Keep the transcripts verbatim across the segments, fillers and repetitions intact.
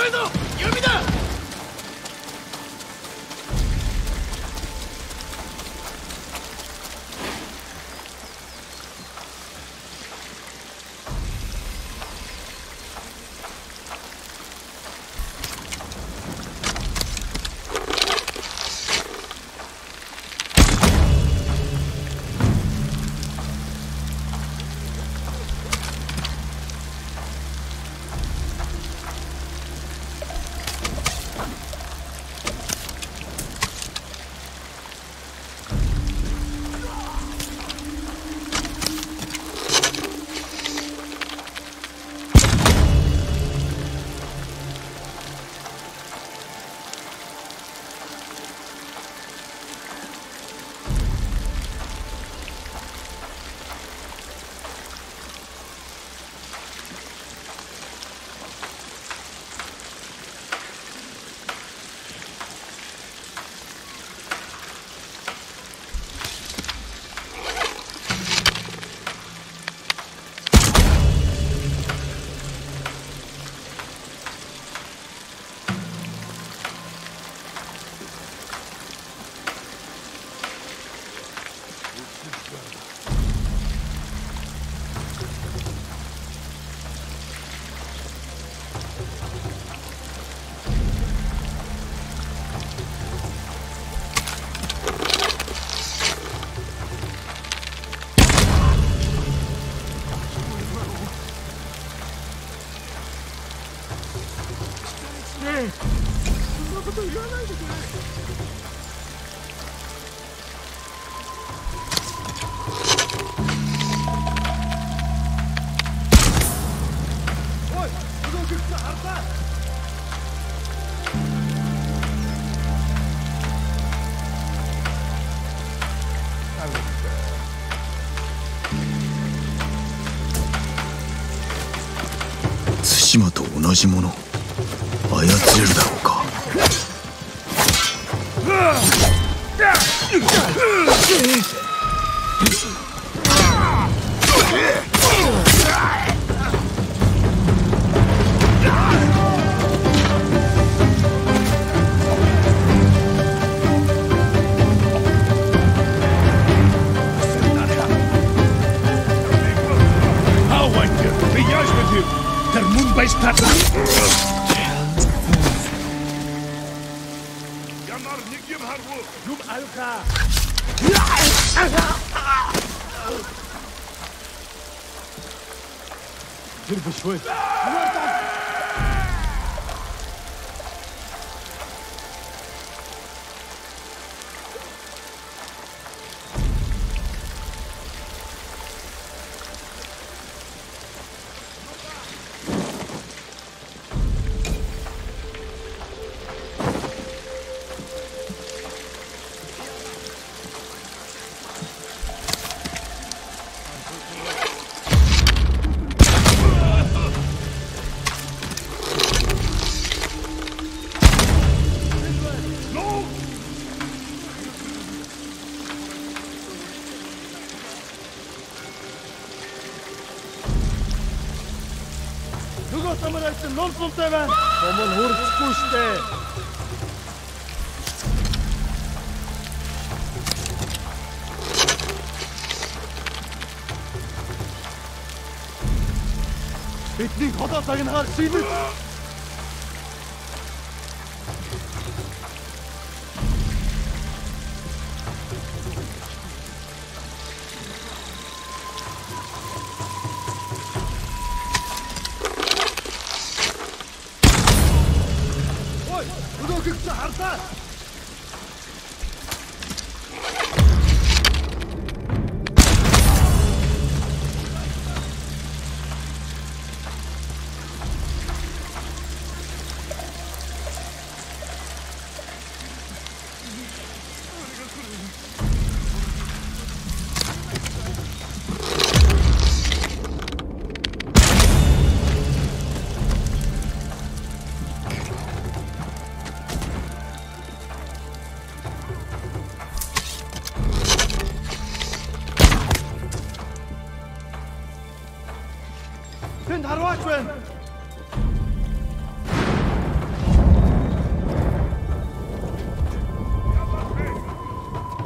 遅いぞ、弓だ。対馬と同じもの操れるだろうか。Someone who's pushed there. It's not hot as I can hard see it.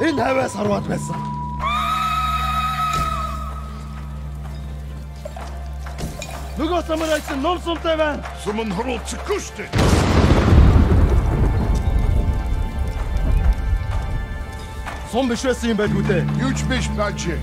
إنها ثروات بسة. نقص من أجل نرسم تبان. سمن هرو تكشتي. Son bir şeysin belki. Üç beş bence.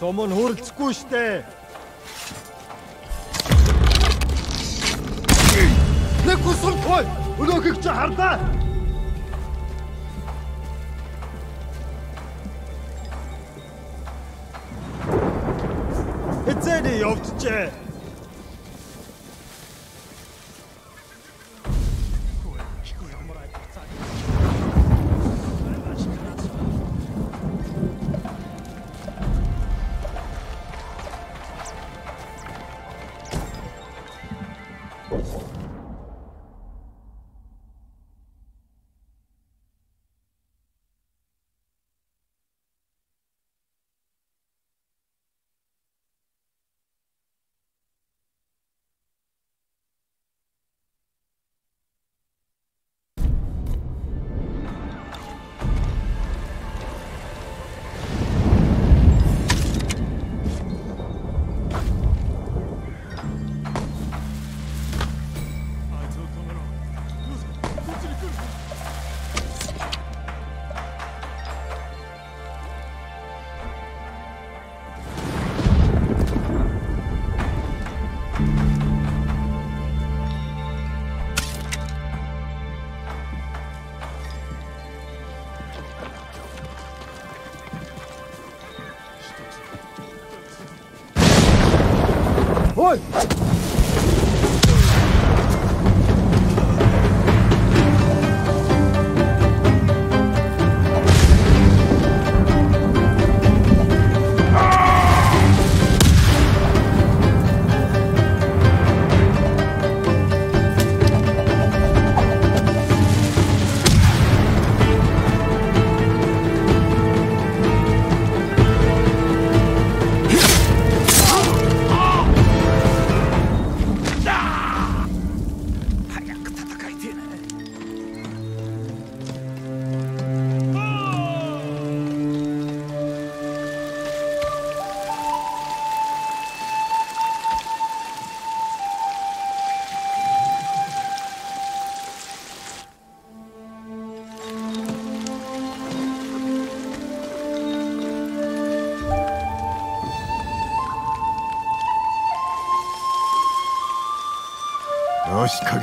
Someone who'll squish there. Look who's on point. Look at your heart. It's any of the chair.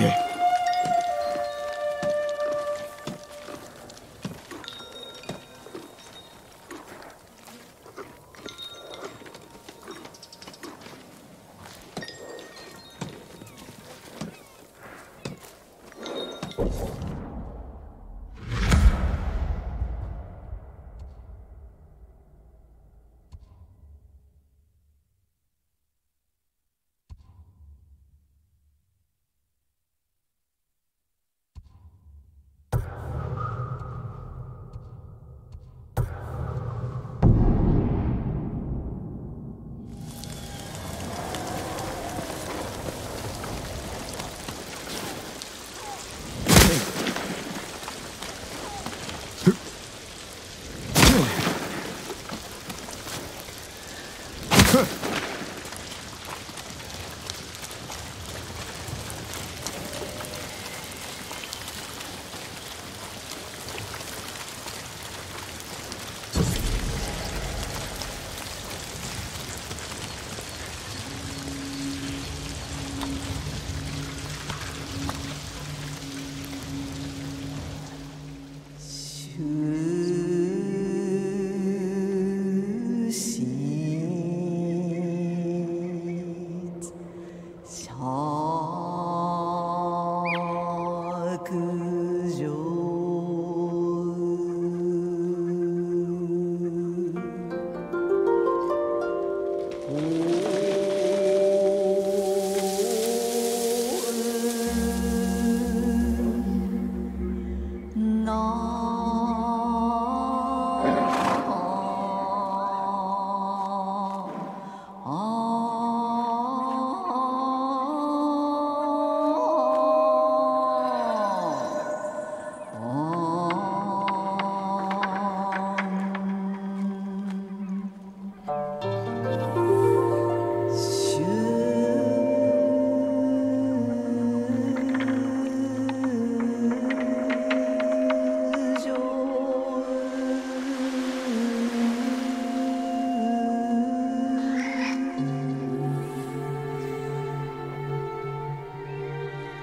影。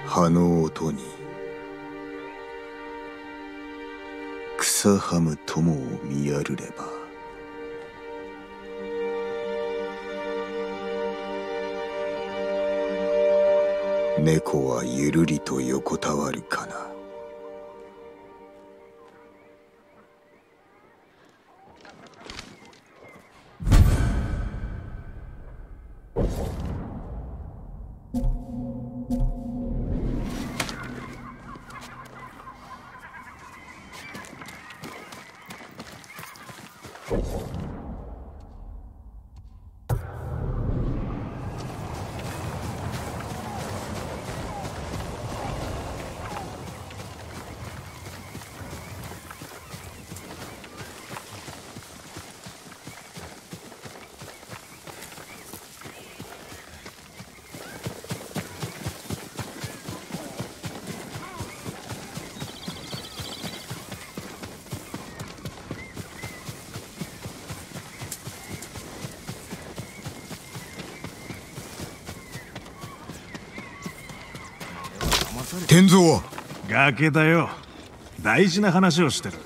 葉の音に草はむ友を見やるれば、猫はゆるりと横たわるかな。天蔵、崖だよ。大事な話をしてる。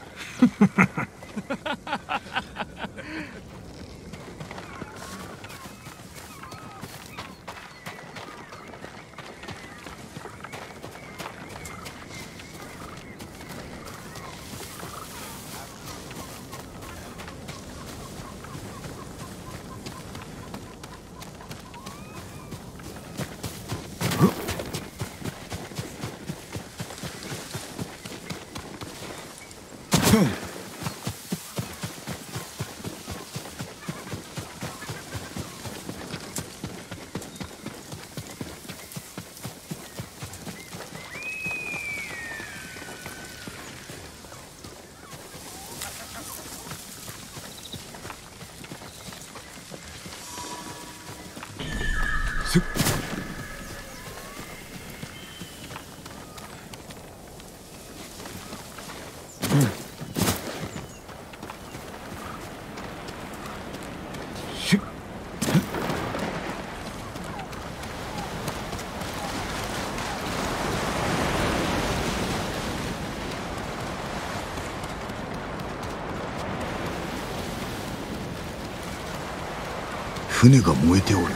船が燃えておる。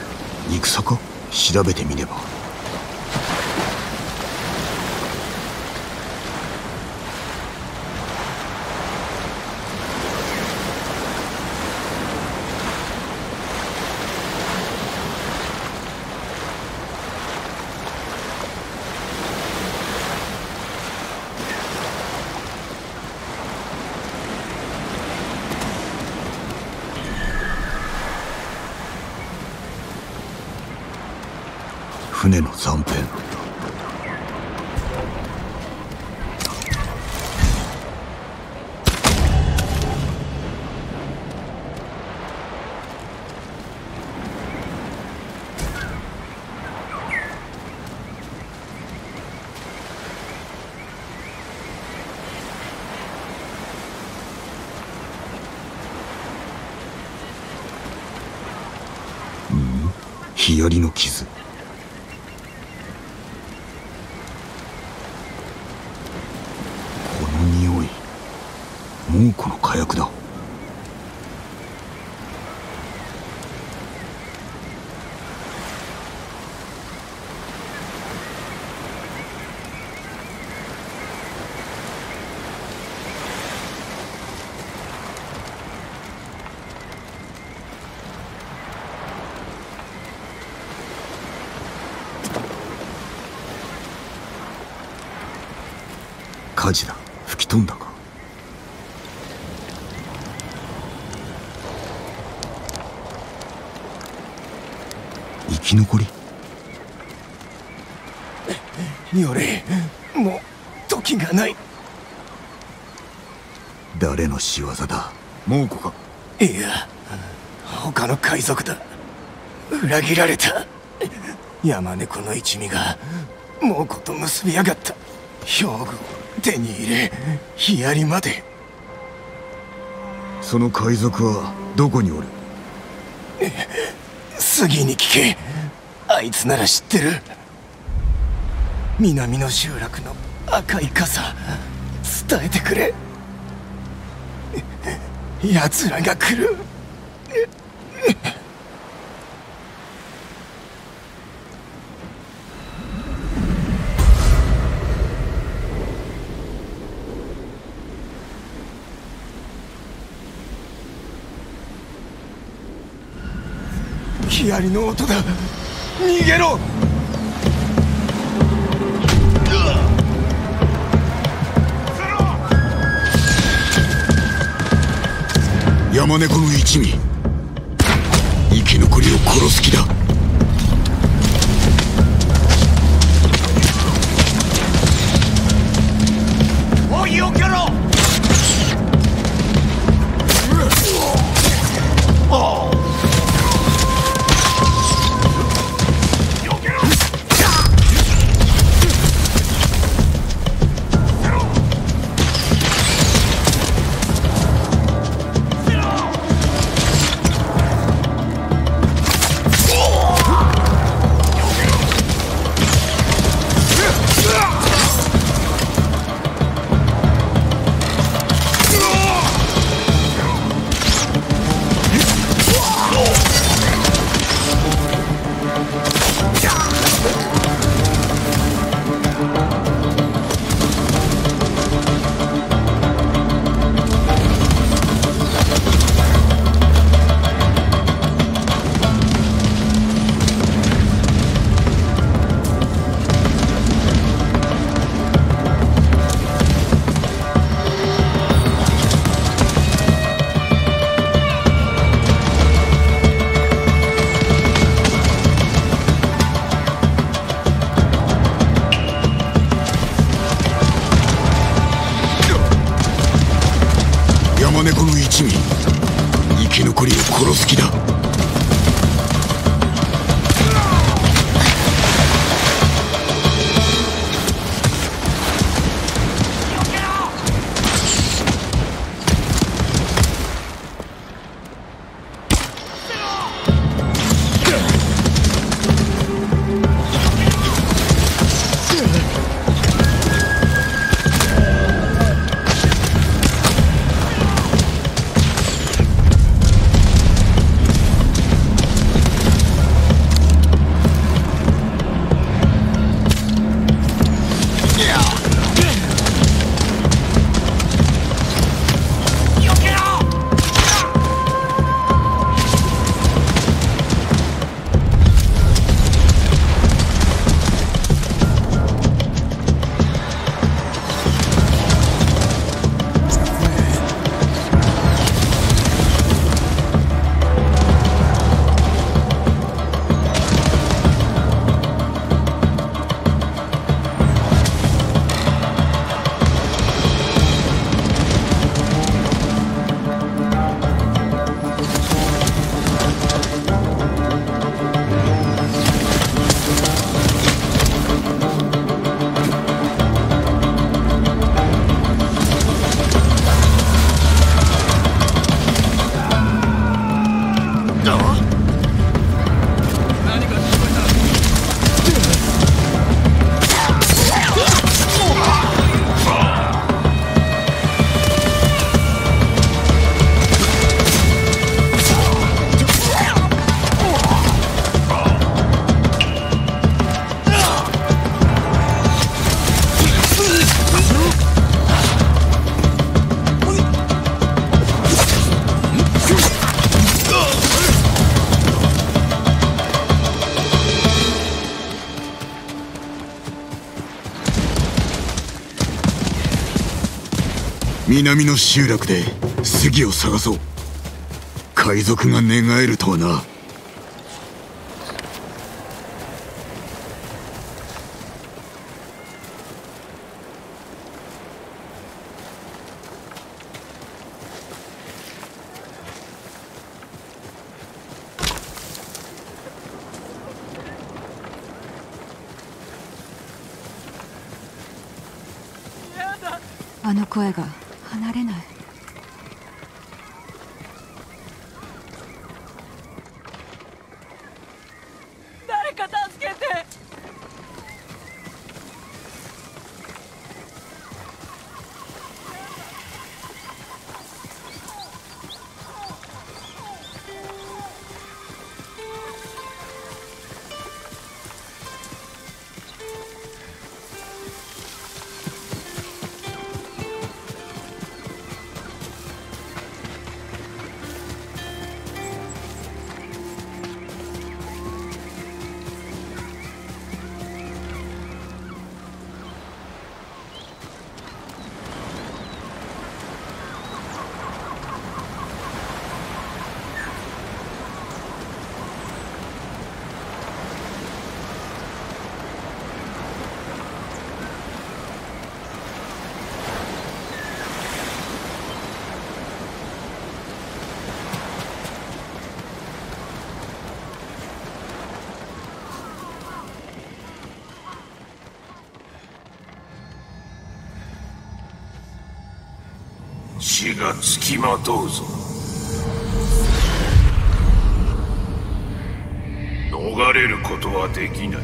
肉さか？調べてみれば。船の残片。うん、日和の傷。この火薬だ。火事だ。吹き飛んだか。生き残り。ミオレ、もう時がない。誰の仕業だ？猛虎か？いや、他の海賊だ。裏切られた。山猫の一味が猛虎と結びやがった。兵具を手に入れ、ヒアリまで。その海賊はどこにおる？次に聞け。あいつなら知ってる。南の集落の赤い傘、伝えてくれ。奴らが来る。ヒアリの音だ。逃げろ。山猫の一味、生き残りを殺す気だ。おい、よけろ。ああ、南の集落で杉を探そう。海賊が寝返るとはな。あの声が離れない。誰か助けて。血がつきまとうぞ。逃れることはできない。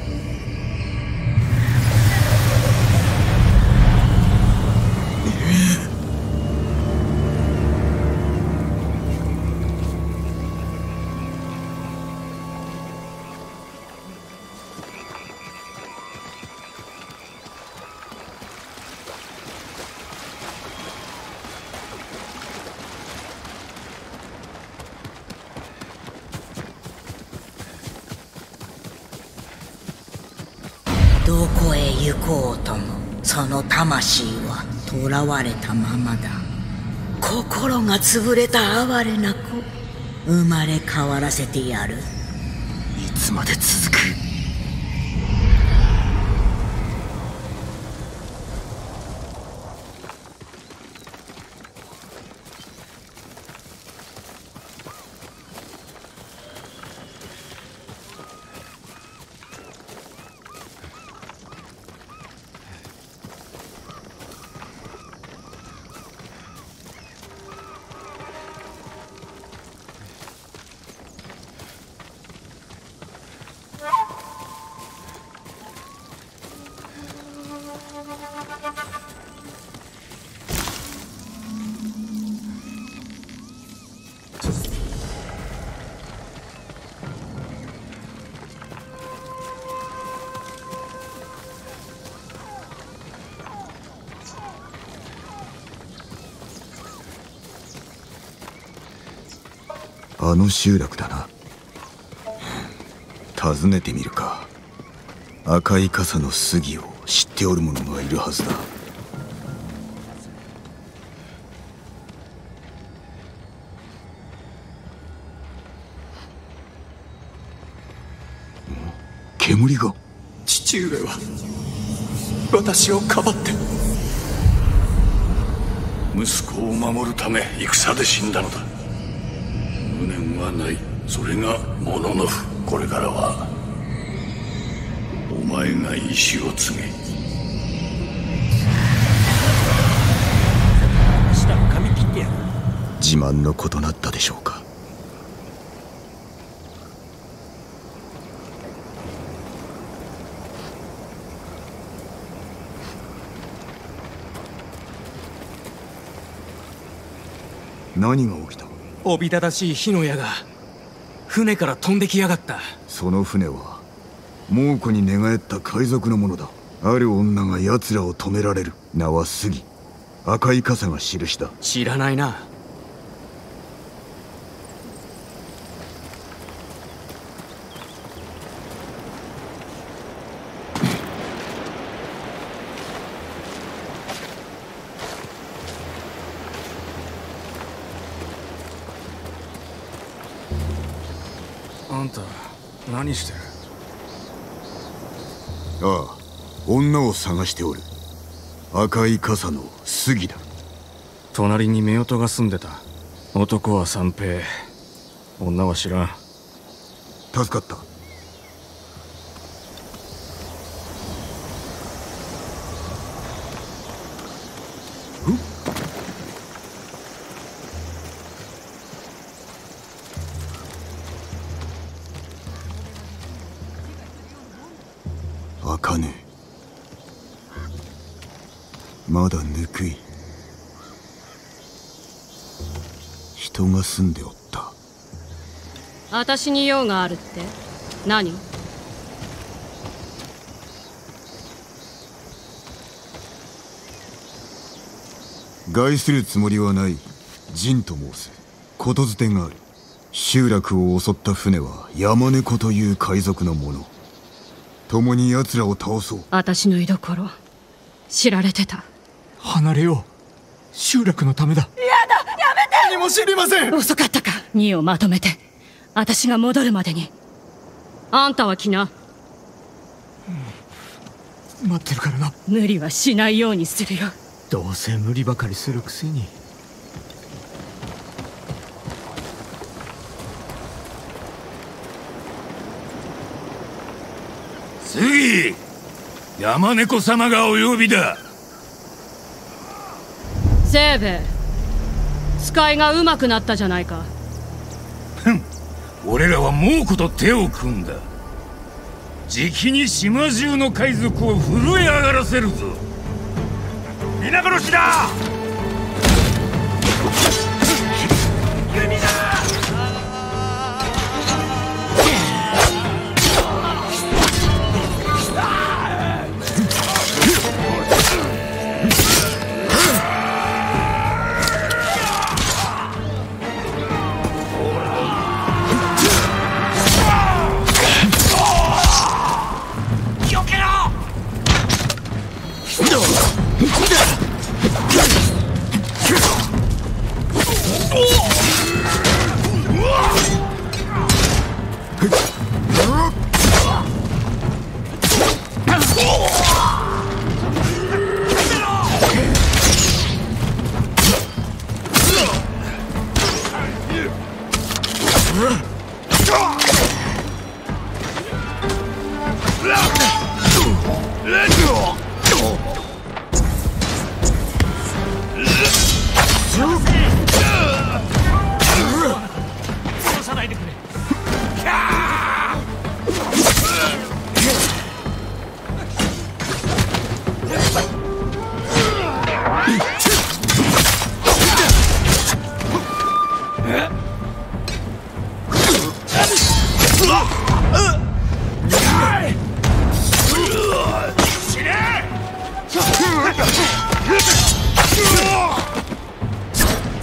どこへ行こうともその魂は囚われたままだ。心が潰れた哀れな子、生まれ変わらせてやる。いつまで続く。あの集落だな。訪ねてみるか。赤い傘の杉を知っておる者がいるはずだ。煙が。父上は私をかばって息子を守るため戦で死んだのだ。無念はない。それがモノノフ。これからはお前が遺志を継げ。舌を噛み切ってやる。自慢のことなったでしょうか。何が起きた。おびただしい火の矢が船から飛んできやがった。その船は猛虎に寝返った海賊のものだ。ある女が奴らを止められる。名は杉。赤い傘が印だ。知らないな。あんた何してる？ああ、女を探しておる。赤い傘の杉だ。隣に夫婦が住んでた。男は三平、女は知らん。助かった。まだぬくい。人が住んでおった。私に用があるって何？害するつもりはない。ジンと申す。ことづてがある。集落を襲った船は山猫という海賊のもの。共に奴らを倒そう。私の居所知られてた。離れよう。集落のためだ。嫌だ、やめて。何も知りません。遅かったか。にをまとめて私が戻るまでに。あんたは来な、うん、待ってるからな。無理はしないようにするよ。どうせ無理ばかりするくせに。次、山猫様がお呼びだ。ゼーベ、使いがうまくなったじゃないか。ふん、俺らは猛虎と手を組んだ。じきに島中の海賊を震え上がらせるぞ。皆殺しだ。弓だ。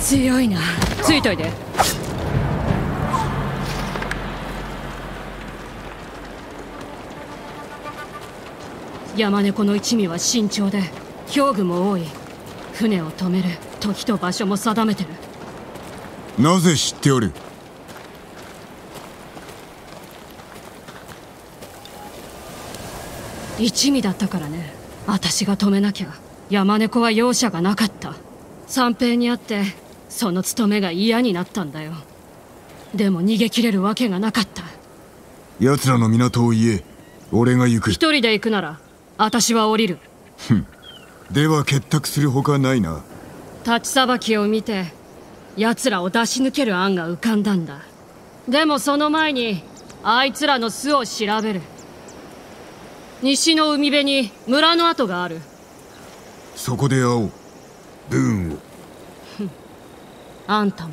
強いな。ついといで。山猫の一味は慎重で兵具も多い。船を止める時と場所も定めてる。なぜ知っておる？一味だったからね。私が止めなきゃ山猫は容赦がなかった。三平に会ってその務めが嫌になったんだよ。でも逃げ切れるわけがなかった。奴らの港を言え。俺が行く。一人で行くなら私は降りる。ふん、では結託するほかないな。立ちさばきを見て奴らを出し抜ける案が浮かんだんだ。でもその前にあいつらの巣を調べる。西の海辺に村の跡がある。そこで会おう、ブーンを。あんたも。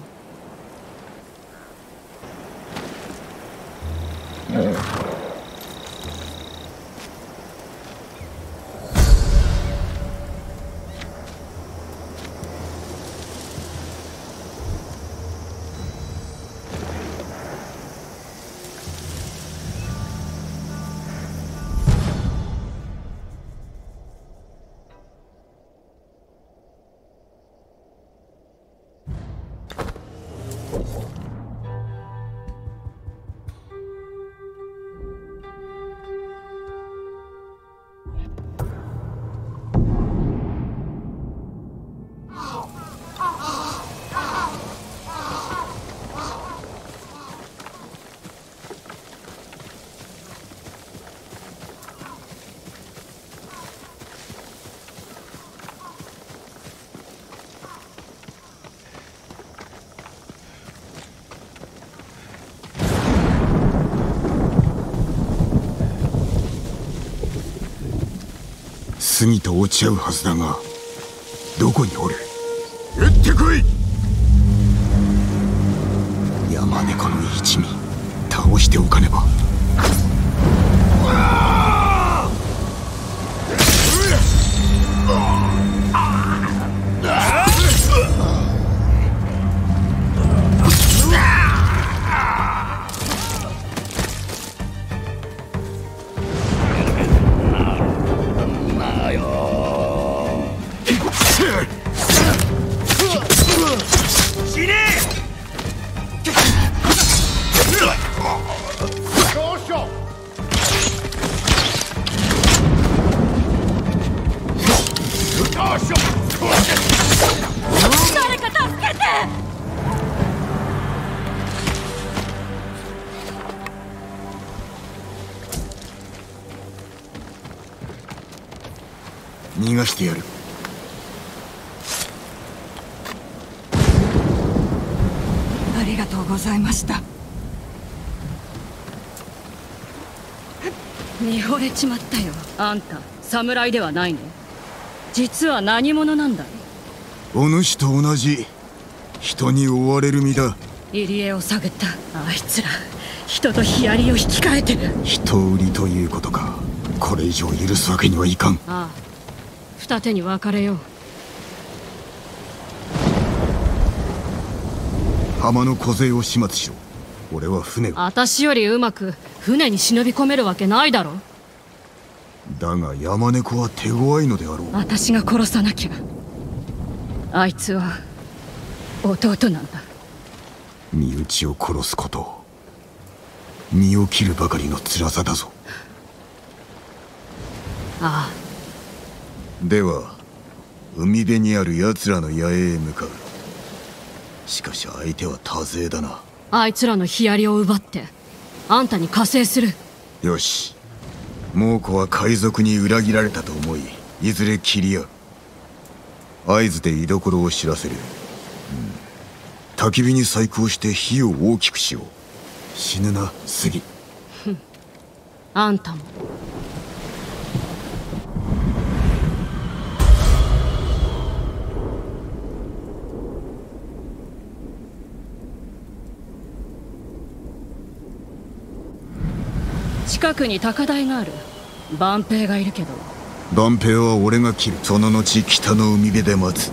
次と落ち合うはずだが、どこにおる？撃ってこい！山猫の一味、倒しておかねば。逃がしてやる。ありがとうございました。見惚れちまったよ。あんた侍ではないの？実は何者なんだい？お主と同じ人に追われる身だ。入り江を探ったあいつら、人とヒアリを引き換えてる。人売りということか。これ以上許すわけにはいかん。ああ、二手に分かれよう。浜の小勢を始末しろ。俺は船を。私よりうまく船に忍び込めるわけないだろ。だが山猫は手強いのであろう。私が殺さなきゃ。あいつは弟なんだ。身内を殺すこと、身を切るばかりの辛さだぞ。ああ。では海辺にある奴らの野営へ向かう。しかし相手は多勢だな。あいつらのヒアリを奪ってあんたに加勢する。よし、猛虎は海賊に裏切られたと思い、いずれ切り合う。合図で居所を知らせる、うん、焚き火に細工をして火を大きくしよう。死ぬな杉。あんたも。近くに高台がある。万平がいるけど。万平は俺が切る。その後北の海辺で待つ。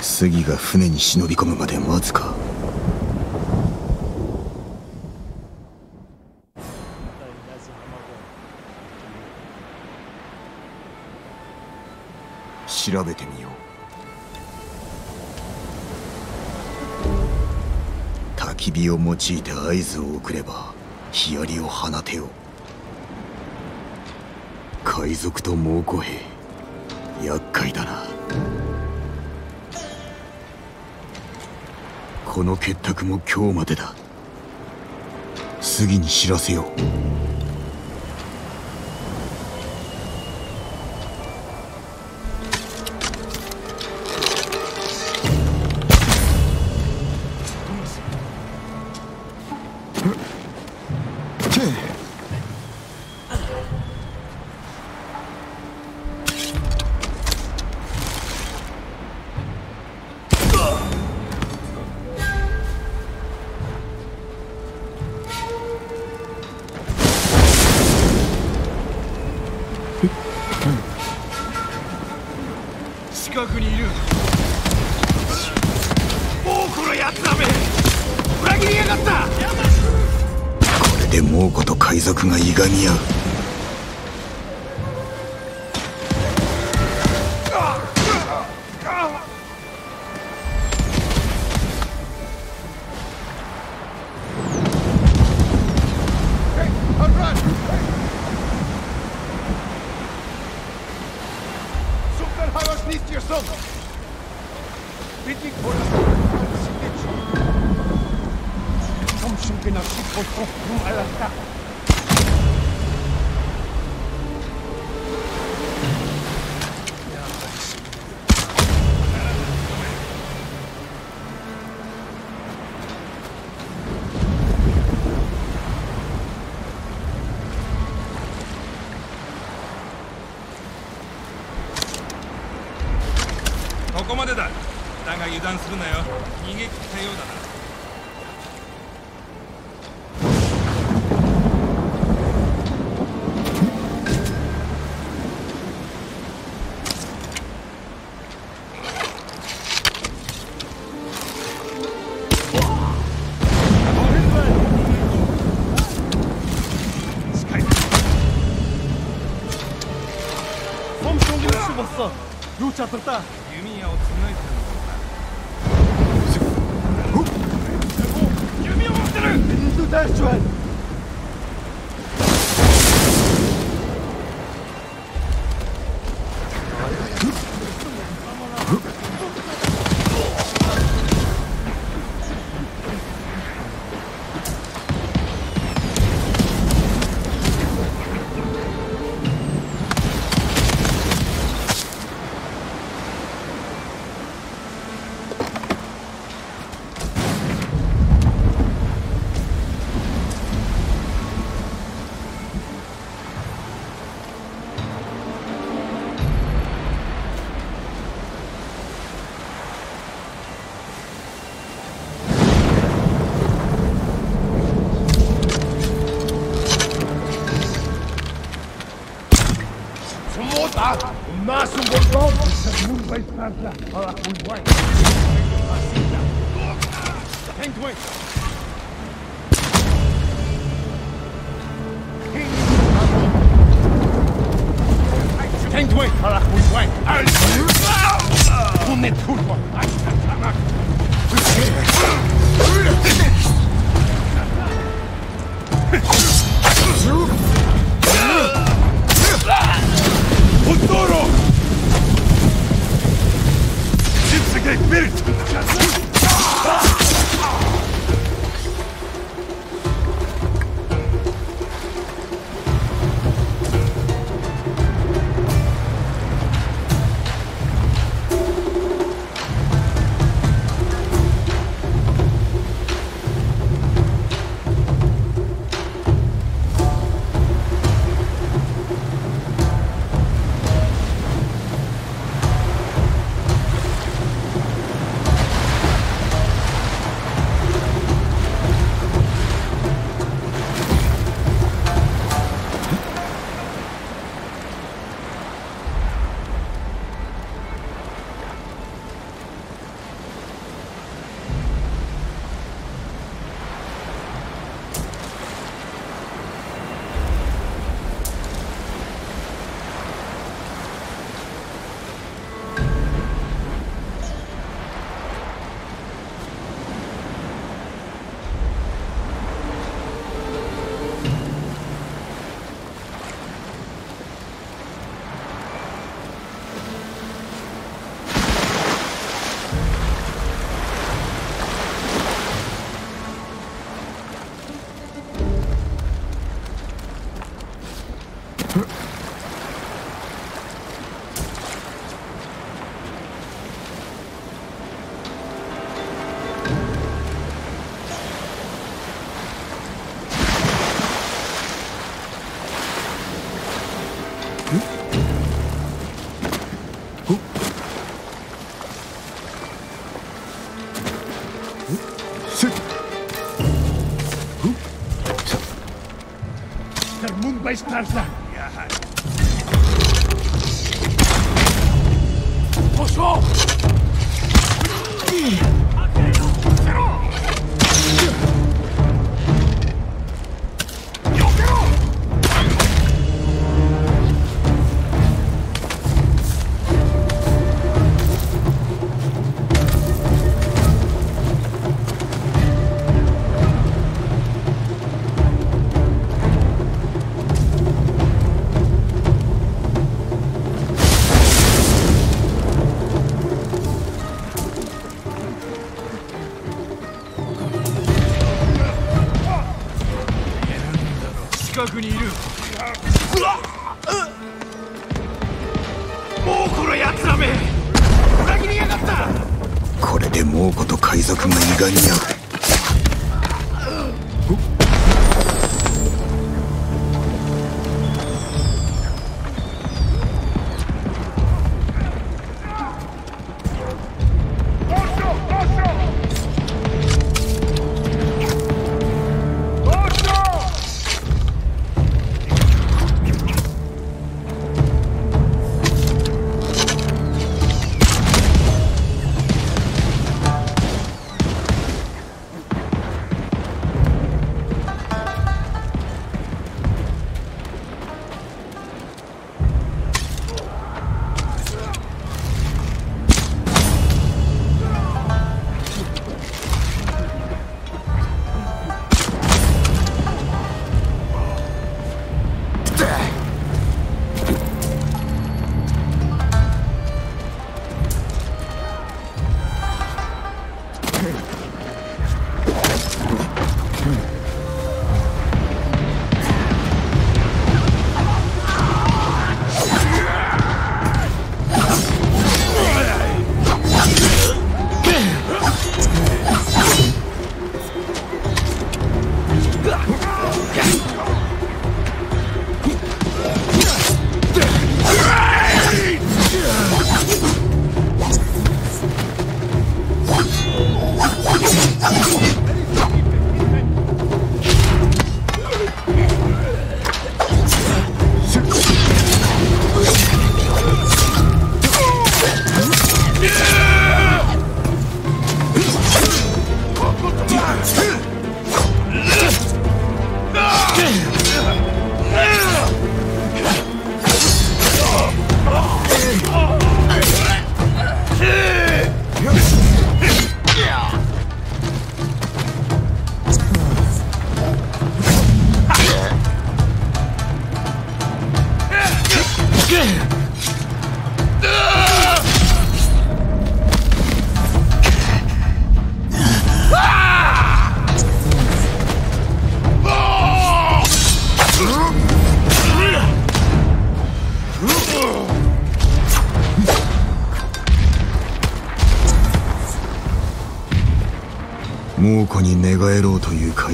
次が船に忍び込むまで待つか。調べてみよう。焚き火を用いて合図を送ればヒアリを放てよ。海賊と猛虎兵、厄介だな。この結託も今日までだ。次に知らせよう。ここまでだ。だが油断するなよ。逃げ切ったようだな。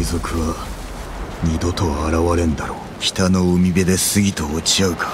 賊は二度と現れんだろう。北の海辺で過ぎと落ち合うか。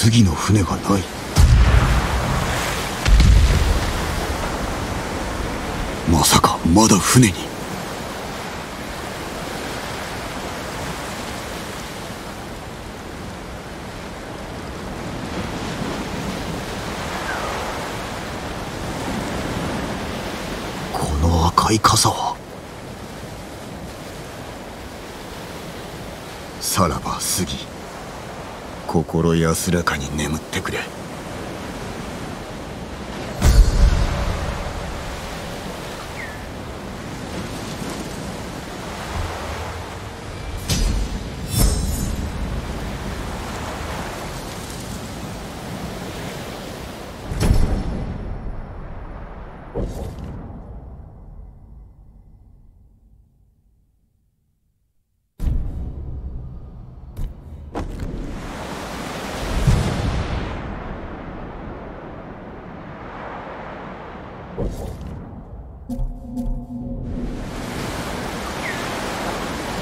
次の船がない。まさかまだ船に。使い方は。さらば杉、心安らかに眠ってくれ。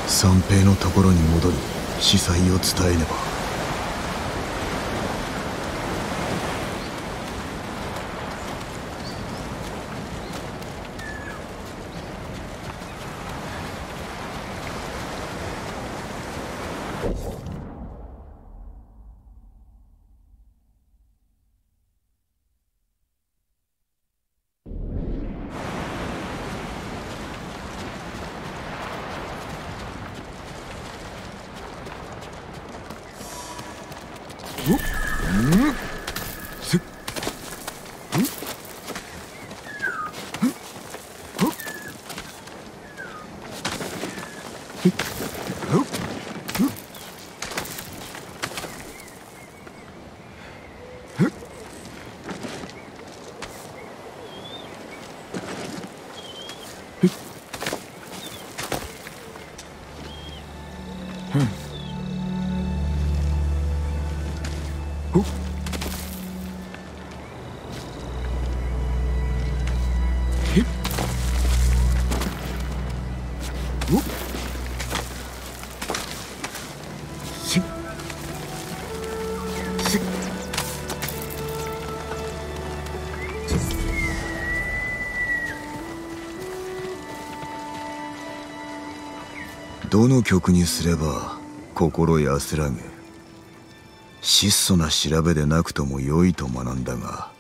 三平のところに戻り、司祭を伝えねば。どの曲にすれば心安らぐ。質素な調べでなくとも良いと学んだが、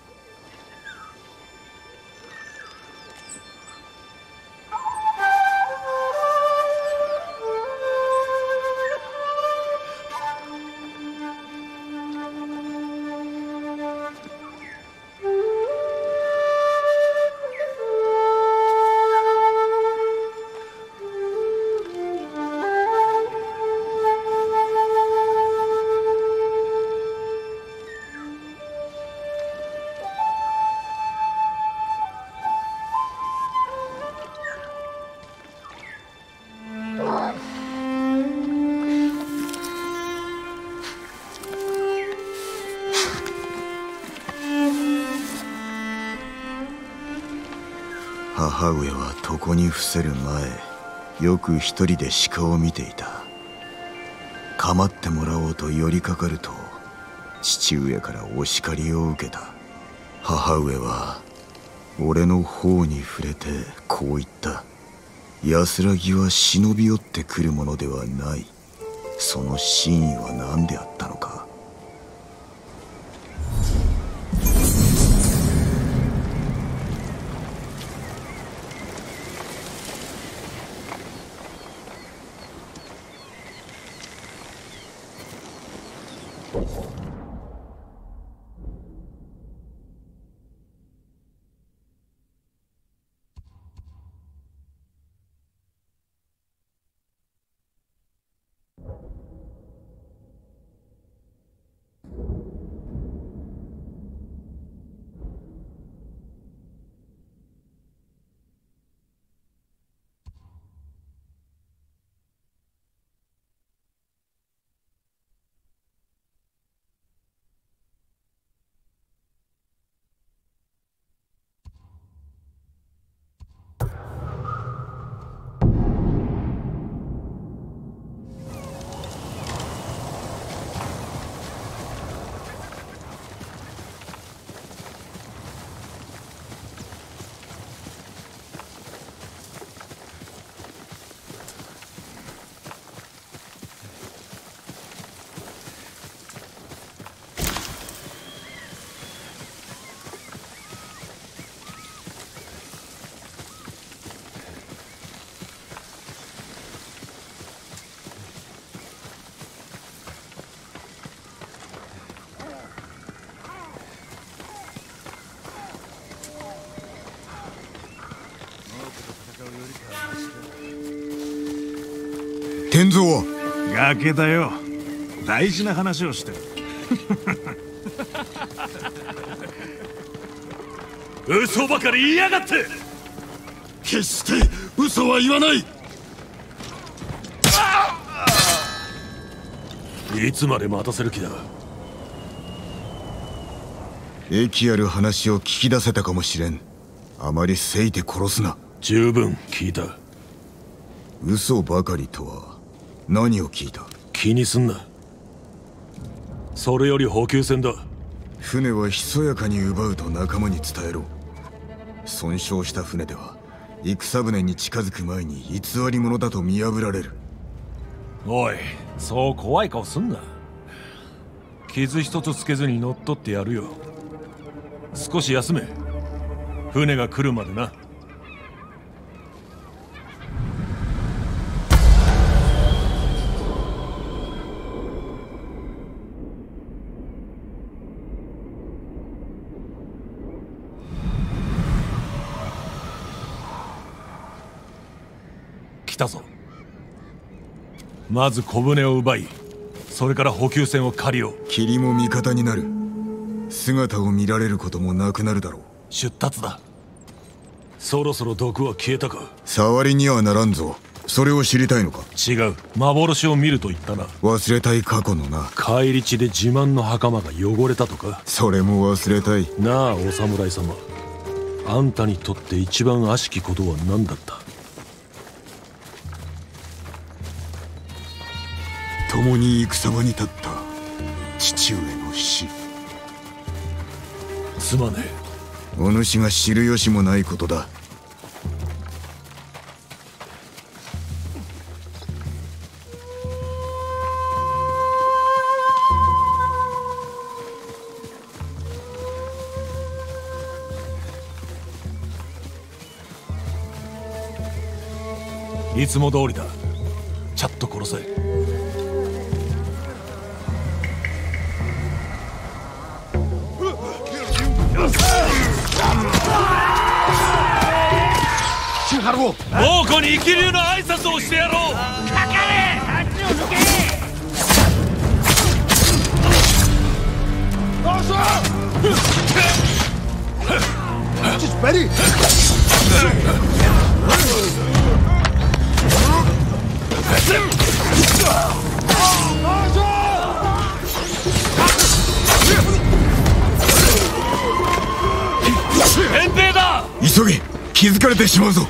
母上は床に伏せる前、よく一人で鹿を見ていた。構ってもらおうと寄りかかると、父上からお叱りを受けた。母上は俺の頬に触れてこう言った。安らぎは忍び寄ってくるものではない。その真意は何であったのか。玄三は崖だよ。大事な話をしてる。嘘ばかり言いやがって。決して嘘は言わない。いつまで待たせる気だ。駅ある話を聞き出せたかもしれん。あまりせいて殺すな。十分聞いた。嘘ばかりとは何を聞いた。気にすんな。それより補給船だ。船はひそやかに奪うと仲間に伝えろ。損傷した船では戦船に近づく前に偽り者だと見破られる。おい、そう怖い顔すんな。傷一つつけずに乗っ取ってやるよ。少し休め。船が来るまでな。来たぞ。まず小舟を奪い、それから補給船を借りよう。霧も味方になる。姿を見られることもなくなるだろう。出立だ。そろそろ毒は消えたか。触りにはならんぞ。それを知りたいのか。違う、幻を見ると言ったな。忘れたい過去のな。帰り地で自慢の袴が汚れたとか。それも忘れたいなあ。お侍様、あんたにとって一番悪しきことは何だった。共に戦場に立った父上の死。すまねえ。お主が知る由もないことだ。いつも通りだ。ちゃっと殺せ。猛虎に一流の挨拶をしてやろう。かかれ、あっちを抜け。どうぞ。ちょっとベリー。遠兵だ。急げ、気づかれてしまうぞ。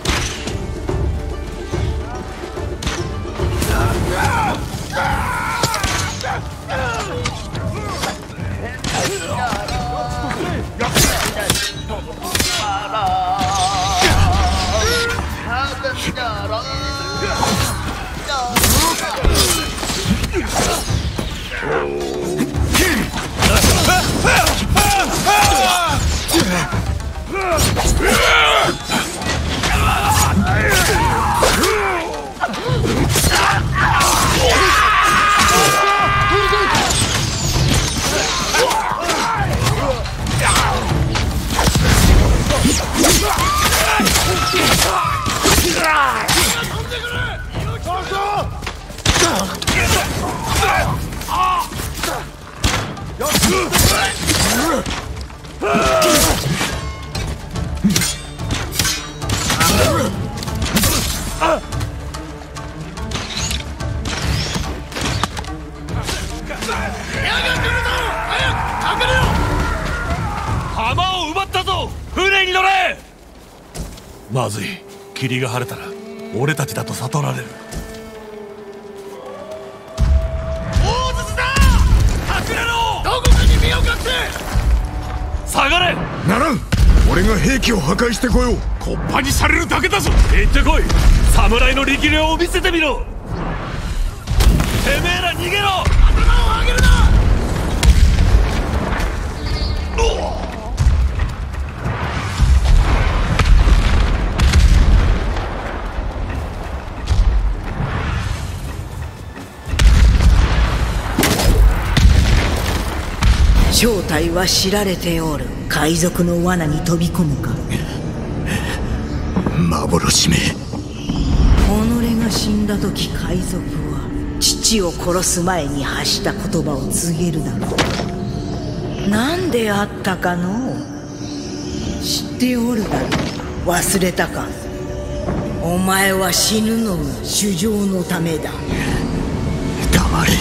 まずい。霧が晴れたら俺たちだと悟られる。大筒だ。隠れろ。どこかに身を隠せ。下がれ。ならん。俺が兵器を破壊してこよう。こっぱにされるだけだぞ。行ってこい。侍の力量を見せてみろ。てめえら逃げろ。頭を上げるな。正体は知られておる。海賊の罠に飛び込むか。幻め。己が死んだ時、海賊は父を殺す前に発した言葉を告げるだろう。なんであったかのう。知っておるだろう。忘れたか。お前は死ぬのが衆生のためだ。黙れ。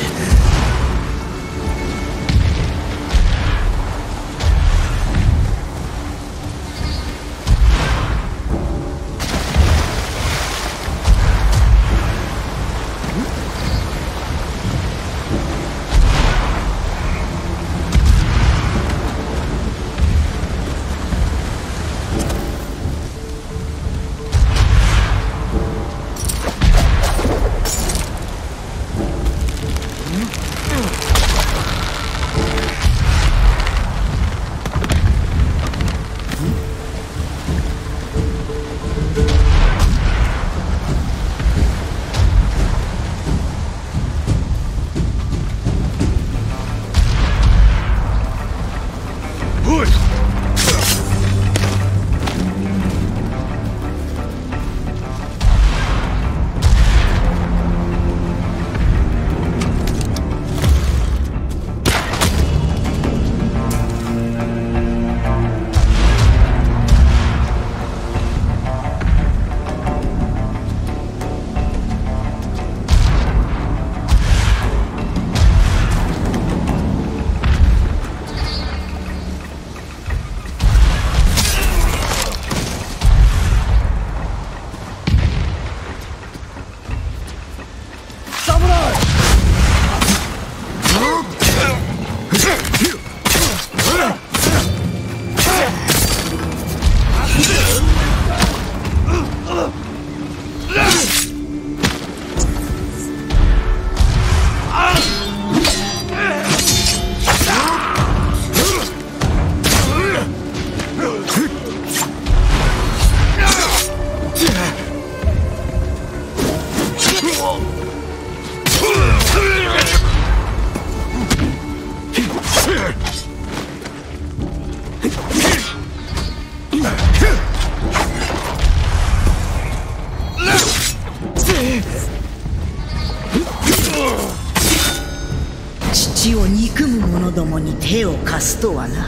手を貸すとはな。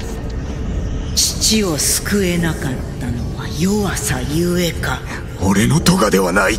父を救えなかったのは弱さゆえか。俺の咎ではない。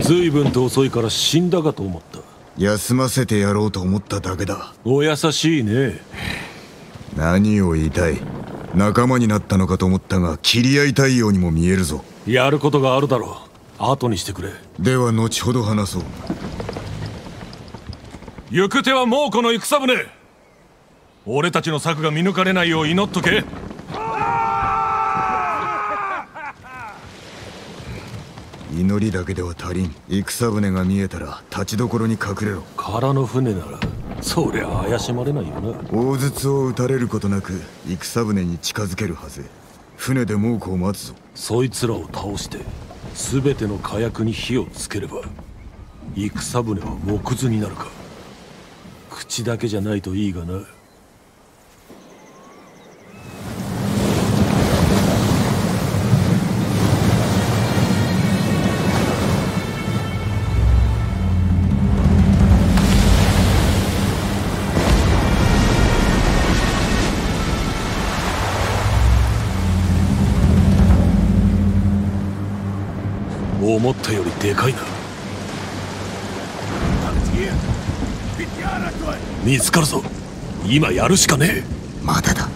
随分と遅いから死んだかと思った。休ませてやろうと思っただけだ。お優しいね。何を言いたい。仲間になったのかと思ったが、切り合いたいようにも見えるぞ。やることがあるだろう。後にしてくれ。では後ほど話そう。行く手は猛虎の戦船。俺たちの策が見抜かれないよう祈っとけ。祈りだけでは足りん。戦船が見えたら立ちどころに隠れろ。空の船ならそりゃ怪しまれないよな。大筒を撃たれることなく戦船に近づけるはず。船で猛虎を待つぞ。そいつらを倒して全ての火薬に火をつければ戦船は木図になるか。口だけじゃないといいがな。思ったよりでかいな。見つかるぞ。今やるしかねえ。まだだ。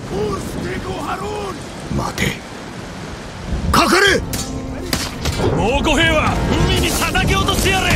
待て。かかれ。猛虎兵は海に叩き落としてやれ。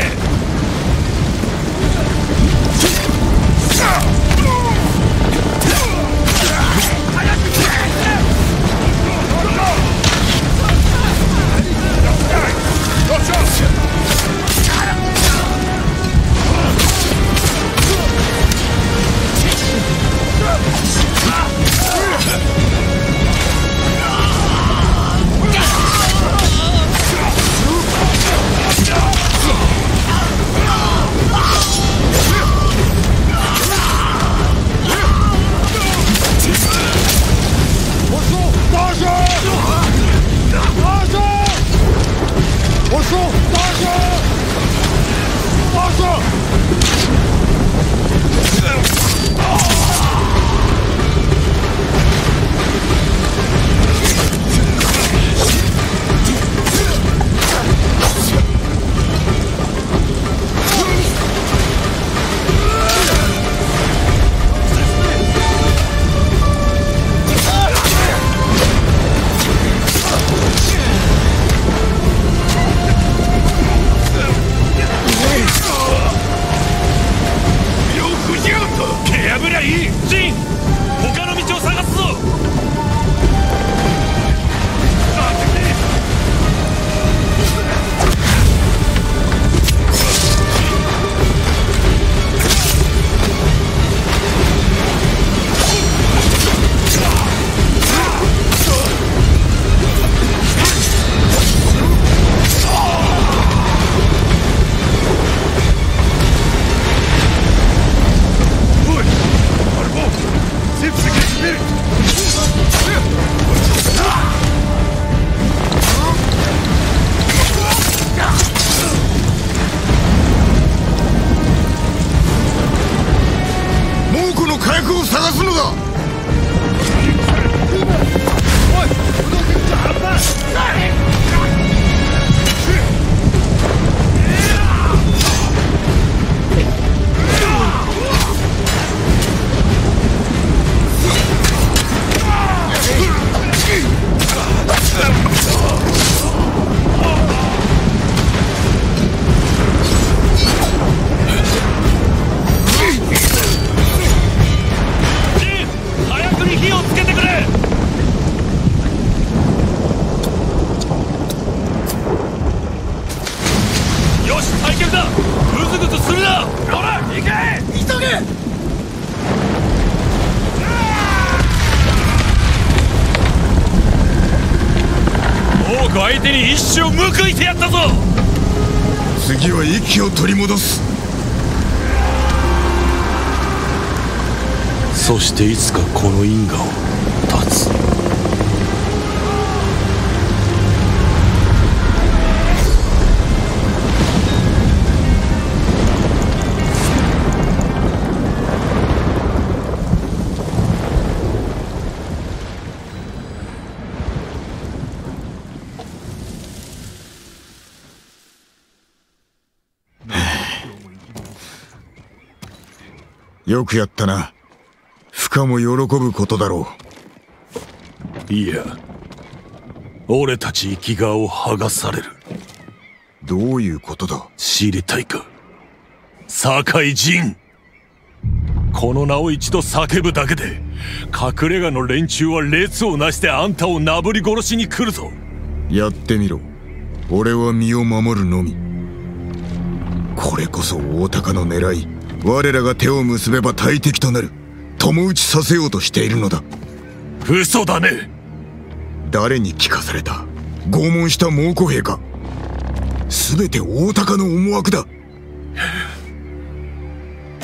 次は息を取り戻す。そしていつかこの因果を断つ。よくやったな。不可も喜ぶことだろう。いや、俺たち生き顔を剥がされる。どういうことだ？知りたいか、堺仁。この名を一度叫ぶだけで隠れ家の連中は列をなしてあんたをなぶり殺しに来るぞ。やってみろ。俺は身を守るのみ。これこそ大鷹の狙い。我らが手を結べば大敵となる。共討ちさせようとしているのだ。嘘だね。誰に聞かされた？拷問した蒙古兵か。全て大鷹の思惑だ。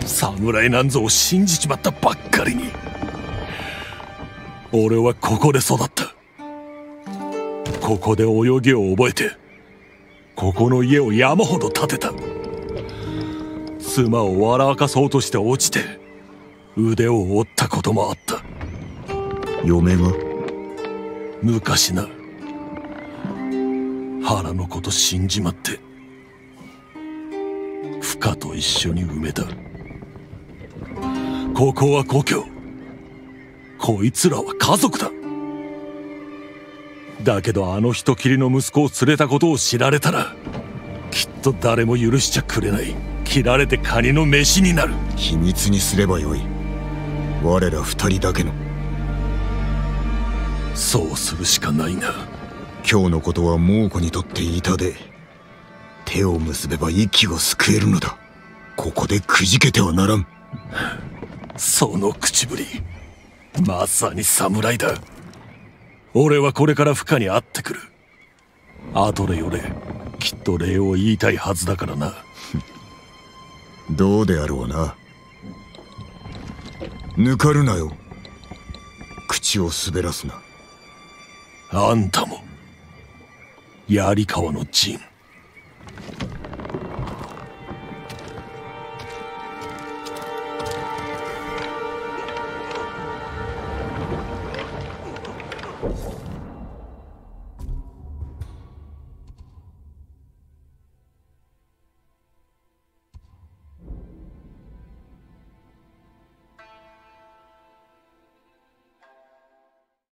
侍なんぞを信じちまったばっかりに。俺はここで育った。ここで泳ぎを覚えて、ここの家を山ほど建てた。妻を笑かそうとして落ちて腕を折ったこともあった。嫁が昔な、腹のこと死んじまって、ふかと一緒に埋めた。ここは故郷、こいつらは家族だ。だけどあの人きりの息子を連れたことを知られたら、きっと誰も許しちゃくれない。切られてカニの飯になる。秘密にすればよい。我ら二人だけの。そうするしかないな。今日のことは猛虎にとって痛で、手を結べば息を救えるのだ。ここでくじけてはならん。その口ぶり、まさに侍だ。俺はこれから深に会ってくる。後でよれ、きっと礼を言いたいはずだからな。どうであろうな。ぬかるなよ。口を滑らすな。あんたも槍川の陣。